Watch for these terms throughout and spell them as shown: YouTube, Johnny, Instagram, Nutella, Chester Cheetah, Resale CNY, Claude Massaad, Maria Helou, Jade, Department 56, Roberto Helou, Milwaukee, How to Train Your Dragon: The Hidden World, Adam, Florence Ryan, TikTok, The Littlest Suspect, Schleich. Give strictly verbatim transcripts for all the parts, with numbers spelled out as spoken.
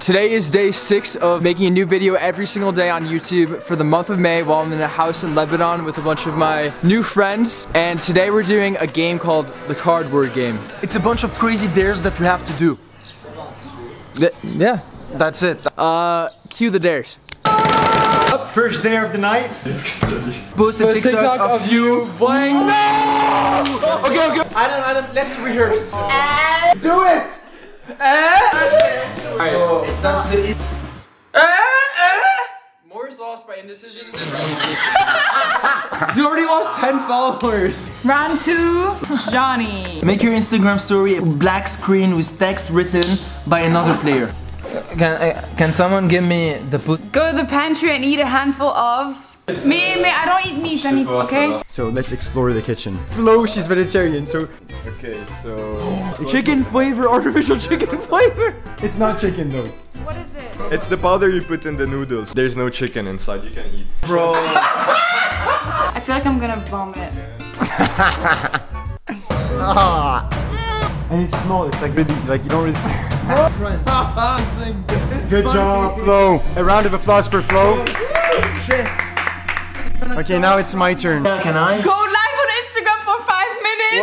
Today is day six of making a new video every single day on YouTube for the month of May while I'm in a house in Lebanon with a bunch of my new friends. And today we're doing a game called the card word game. It's a bunch of crazy dares that we have to do. Th yeah, that's it. Uh, cue the dares. Up, first dare of the night. Post a TikTok, TikTok of, of you playing. No! Okay, okay. Adam, Adam, let's rehearse. And do it! Eh? Alright, oh, that's not. the eh? Eh? Moore's lost by indecision. Dude, already lost ten followers. Round two, Johnny. Make your Instagram story a black screen with text written by another player. Can I, can someone give me the put? Go to the pantry and eat a handful of. Me, me, I don't eat meat, I mean, okay? So let's explore the kitchen. Flo, she's vegetarian, so... Okay, so... Chicken flavor, artificial chicken flavor! It's not chicken, though. What is it? It's the powder you put in the noodles. There's no chicken inside, you can eat. Bro... I feel like I'm gonna vomit. And it's small, it's like really, like you don't really... Good job, Flo! A round of applause for Flo. Shit! Okay, now it's my turn. Can I? Go live on Instagram for five minutes!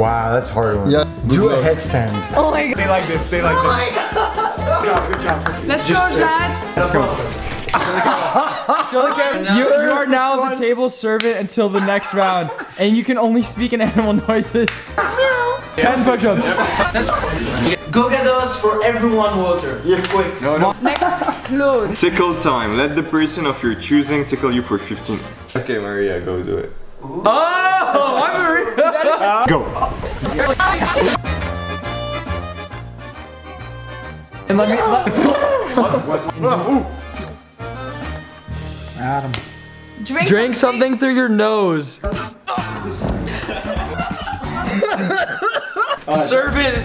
Wow, that's a hard one. Yeah. Do a headstand. Oh my god. Stay like this, stay like oh this. Oh my god. Good job, good job. Let's Just go, Jade. Let's go. You are now the table servant until the next round. And you can only speak in animal noises. No. Ten push-ups. Go get us for everyone water. Yeah, quick. No, no. Next, Claude. Tickle time. Let the person of your choosing tickle you for fifteen. Okay, Maria, go do it. Ooh. Oh, I'm Maria. uh, go. And let me. What? What? What? Adam. Drink, Drink something through your nose. Right. Serve it.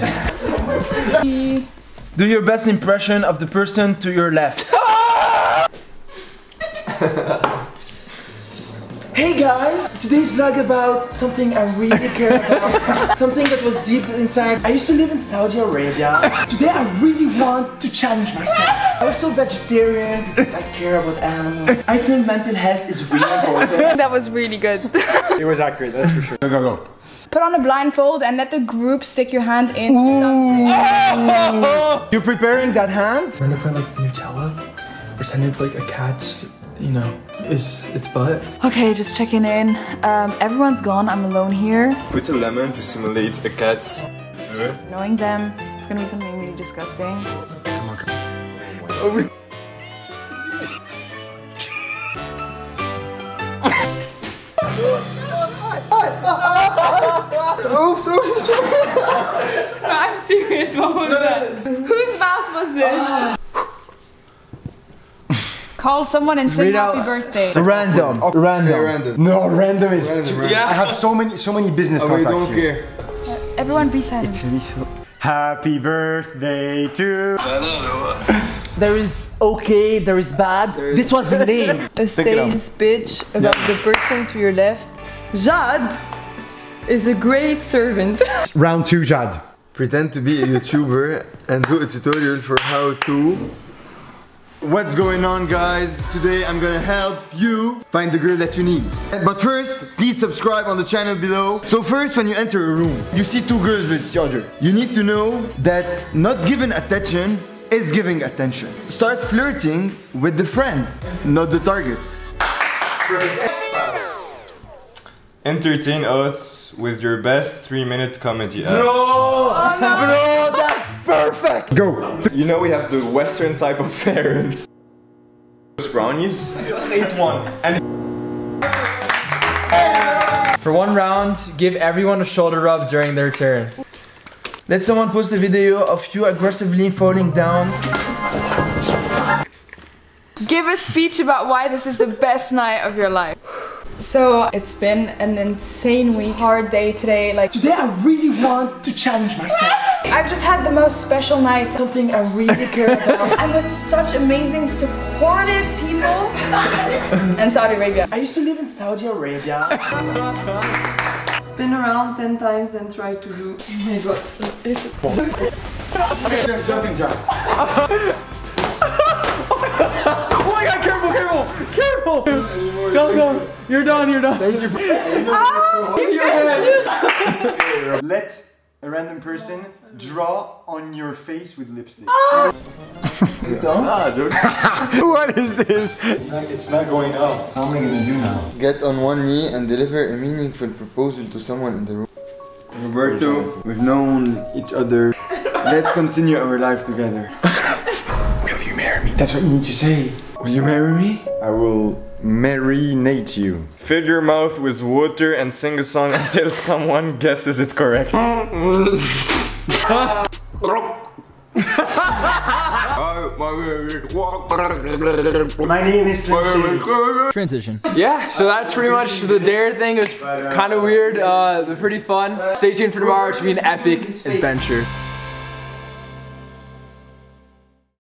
Do your best impression of the person to your left. Hey guys, today's vlog about something I really care about, something that was deep inside. I used to live in Saudi Arabia. Today I really want to challenge myself. I'm also vegetarian because I care about animals. I think mental health is really important. That was really good. It was accurate, that's for sure. Go, go, go. Put on a blindfold and let the group stick your hand in. Ooh. You're preparing that hand? We're gonna put like Nutella, pretend it's like a cat's, you know, it's, it's butt. Okay, just checking in. Um, everyone's gone, I'm alone here. Put a lemon to simulate a cat's. Knowing them, it's gonna be something really disgusting. Come on, come on. Oh, Oops, oops. No, I'm serious, what was that? Whose mouth was this? Call someone and sing happy birthday. Random. Okay, random. Random. No, random is random, random. Yeah. I have so many so many business oh, contacts don't here. Care. Everyone be silent. It's really so happy birthday to... I don't know. There is okay, there is bad. There is this was the name. A sales pitch about yeah. the person to your left. Jade is a great servant. Round two, Jade. Pretend to be a YouTuber and do a tutorial for how to... What's going on, guys? Today I'm gonna help you find the girl that you need. But first, please subscribe on the channel below. So first, when you enter a room, you see two girls with each other. You need to know that not giving attention is giving attention. Start flirting with the friend, not the target. Entertain us with your best three minute comedy act. Bro! Oh, no. Bro, that's perfect! Go! You know we have the Western type of parents. Those brownies? Just ate one. And for one round, give everyone a shoulder rub during their turn. Let someone post a video of you aggressively falling down. Give a speech about why this is the best night of your life. So it's been an insane week, hard day today. Like today I really want to challenge myself. I've just had the most special night. Something I really care about. I'm with such amazing, supportive people in Saudi Arabia. I used to live in Saudi Arabia. spin around ten times and try to do. Oh my god. It's okay, there's jumping jacks. Oh my god, careful, careful, careful! Go, go. You're done, you're done. Thank you for ah, your Let a random person draw on your face with lipstick. Ah. What is this? It's not, it's not going up. How am I gonna do now? Get on one knee and deliver a meaningful proposal to someone in the room. Roberto, we've known each other. Let's continue our life together. Will you marry me? That's what you need to say. Will you marry me? I will marinate you. Fill your mouth with water and sing a song until someone guesses it correctly. My name is Slim. Transition. Yeah, so that's pretty much the dare thing. It was kind of weird, uh, but pretty fun. Stay tuned for tomorrow. It should be an epic adventure.